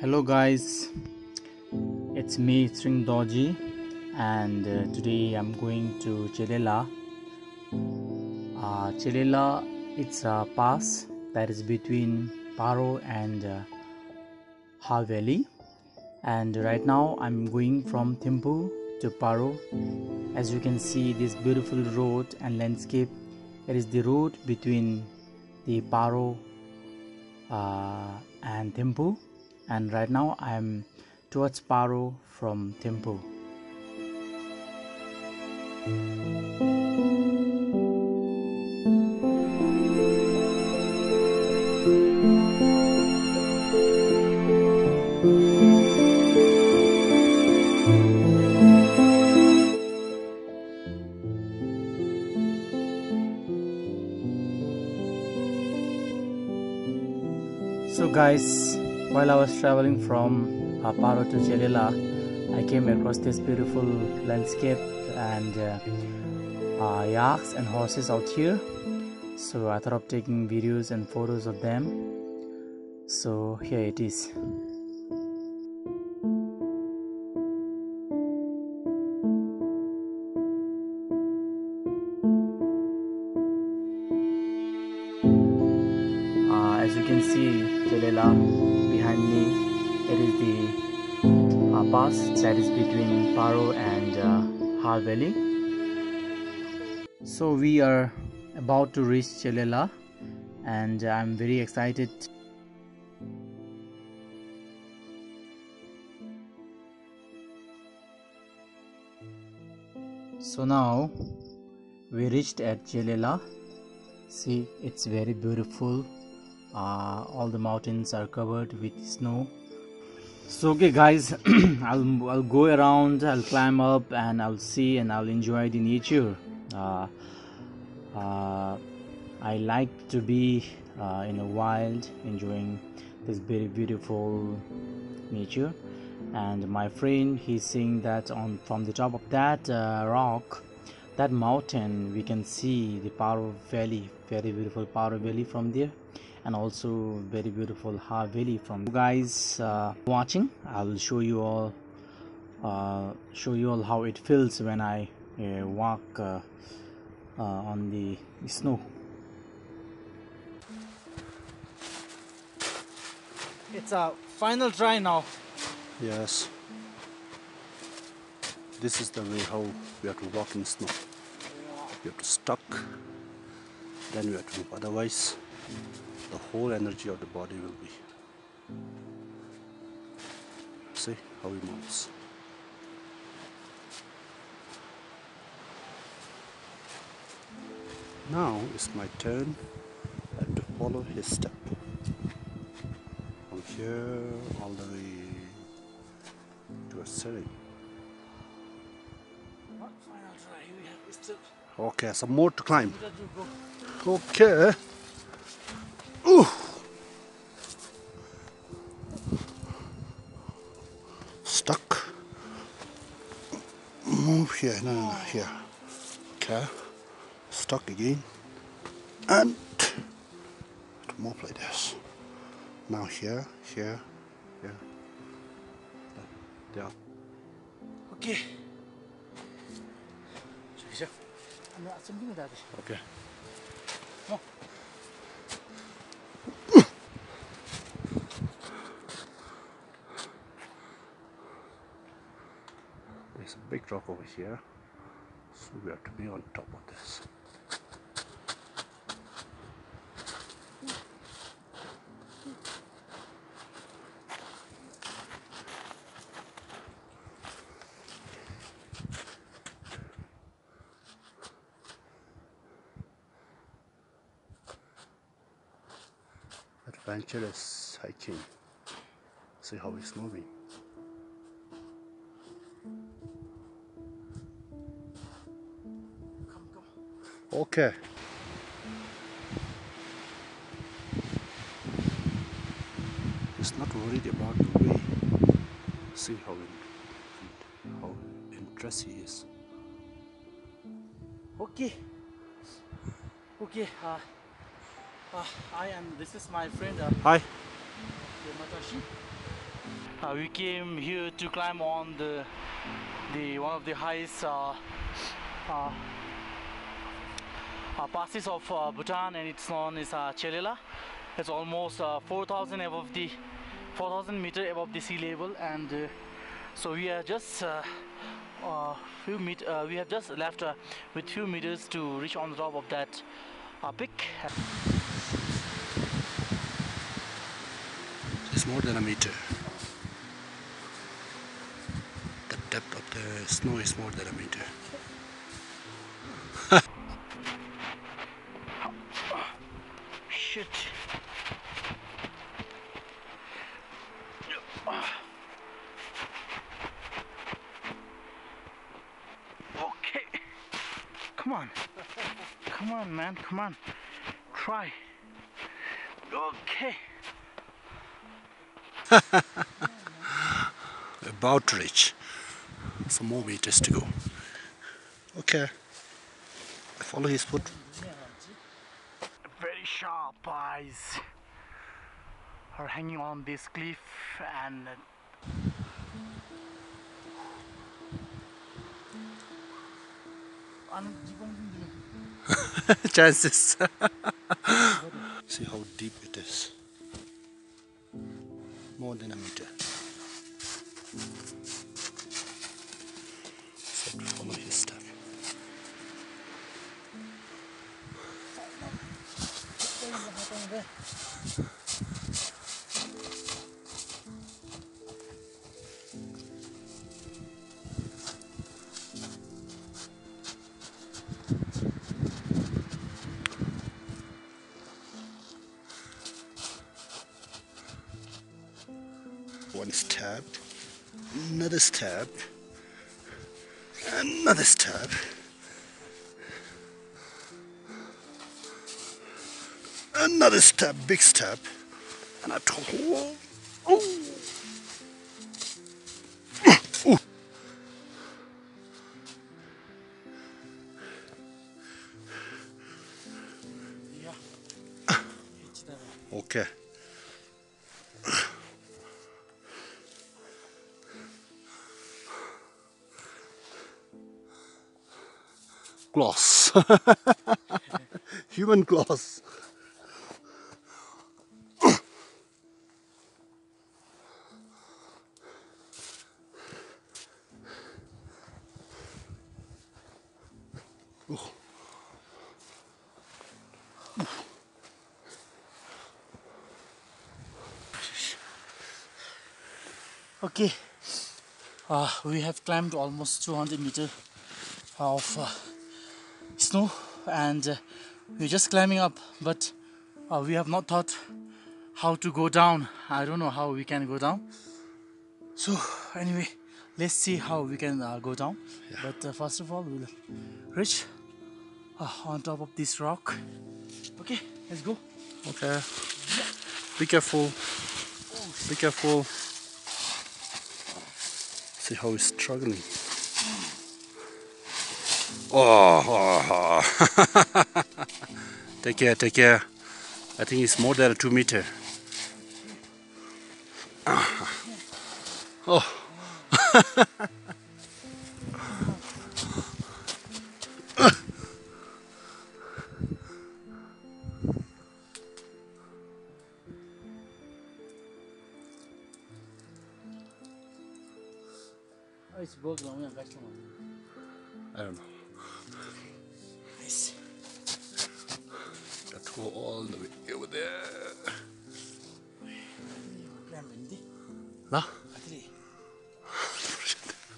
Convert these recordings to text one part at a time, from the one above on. Hello guys, it's me Tshering Dorji, and today I'm going to Chelela. Chelela, it's a pass that is between Paro and Ha Valley, and right now I'm going from Thimphu to Paro. As you can see, this beautiful road and landscape, it is the road between the Paro and Thimphu. And right now I am towards Paro from Thimphu. So guys, while I was traveling from Paro to Chelela, I came across this beautiful landscape and yaks and horses out here. So I thought of taking videos and photos of them. So here it is. As you can see, Chelela. Behind me, it is the pass that is between Paro and Ha Valley. So we are about to reach Chelela, and I'm very excited. So now we reached at Chelela. See, it's very beautiful. All the mountains are covered with snow. So okay guys, I'll go around, I'll climb up and I'll see and I'll enjoy the nature. I like to be in a wild, enjoying this very beautiful nature. And my friend, he's saying that from the top of that rock, that mountain, we can see the Paro Valley, very beautiful Paro Valley from there, and also very beautiful Ha Valley from there. Guys, watching, I'll show you all how it feels when I walk on the snow. It's a final try now. Yes, this is the way how we have to walk in snow. We have to stuck, then we have to move, otherwise the whole energy of the body will be. See how it moves. Now it's my turn and to follow his step. From here all the way to a Tshering. What final try? We have this step. Okay, some more to climb. Okay. Ooh. Stuck. Move here, no, here. Okay. Stuck again. And move like this. Now here, here, here. There. Okay. Okay. Oh. There's a big rock over here, so we have to be on top of this. Adventurous hiking. See how it's moving. Okay. It's not worried about the way. See how interesting he is. Okay. Okay. I am. This is my friend. Hi. Yamatashi. We came here to climb on the one of the highest passes of Bhutan, and it's known as Chelela. It's almost 4,000 meters above the sea level, and so we are just we have just left with few meters to reach on the top of that peak. It's more than a meter. The depth of the snow is more than a meter. Shit. Come on, man, come on, try. Okay. About to reach. Some more meters to go. Okay. I follow his foot. Very sharp eyes are hanging on this cliff, and chances. See how deep it is. More than a meter. So follow his step. One step, another step, another step, another step, big step, and I told her, oh. Okay. Gloss. Human gloss. Oh. Okay, we have climbed almost 200 meters of snow, and we're just climbing up, but we have not thought how to go down. I don't know how we can go down. So anyway, let's see how we can go down. Yeah. But first of all, we'll reach on top of this rock. Okay, let's go. Okay. Yeah. Be careful. Oh. Be careful. See how he's struggling. Oh. Take care, take care. I think it's more than 2 meters. Oh. I don't know. Nice. Let's go all the way over there.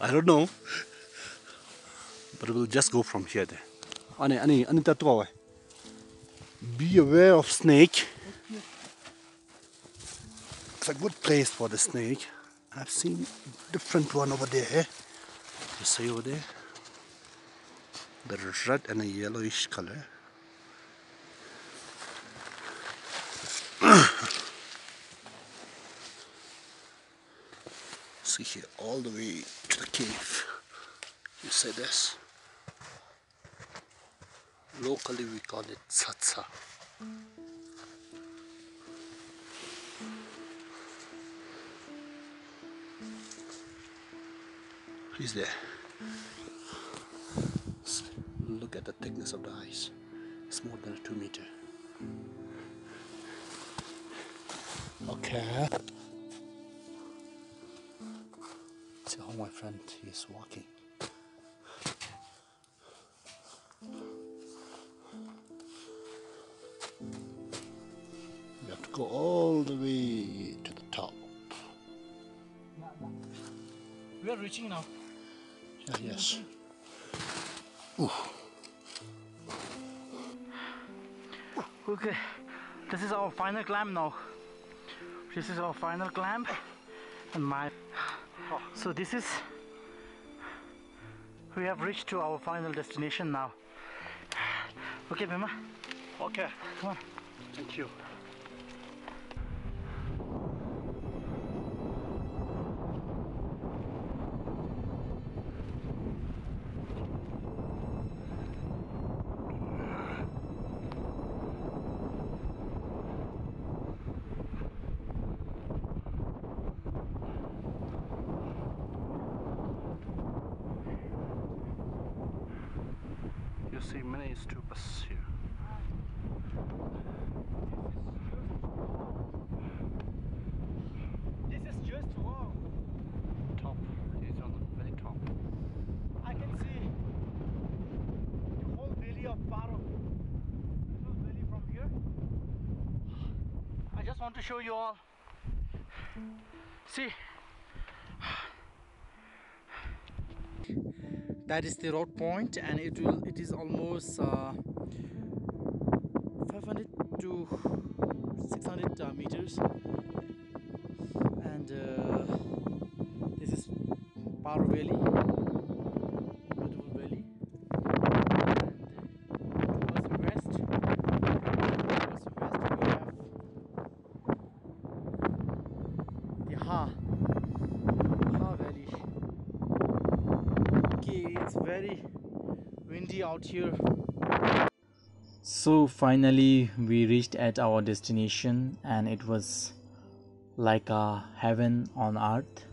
I don't know. But we'll just go from here there. Be aware of snake. It's a good place for the snake. I've seen a different one over there. You see over there? The red and a yellowish color. See here, all the way to the cave. You see this? Locally we call it Tsatsa. He's there. Look at the thickness of the ice. It's more than a 2 meter. Okay. See how my friend is walking. You have to go all the way to the top. We are reaching now. Yeah, yes. Ooh. Okay, this is our final climb now. This is our final climb, and my. So this is. We have reached to our final destination now. Okay, Bhima. Okay. Come on. Thank you. See many stupas here. This is just wow. Top. It's on the very top. I can see the whole valley of Paro. The whole valley from here. I just want to show you all. See. That is the road point, and it is almost 500 to 600 meters, and this is Paro Valley, beautiful valley, and towards the west, we have the Ha Valley. It's very windy out here. So finally we reached at our destination, and it was like a heaven on earth.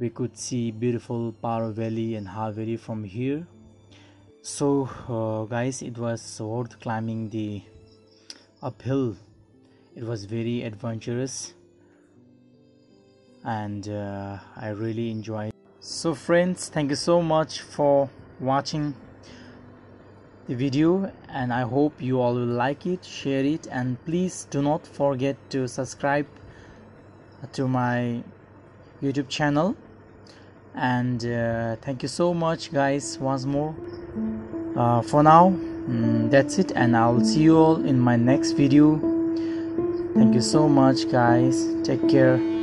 We could see beautiful Paro Valley and Ha Valley from here. So guys, it was worth climbing the uphill. It was very adventurous, and I really enjoyed. So friends, thank you so much for watching the video, and I hope you all will like it, share it, and please do not forget to subscribe to my YouTube channel. And thank you so much guys once more. For now, that's it, and I'll see you all in my next video. Thank you so much guys, take care.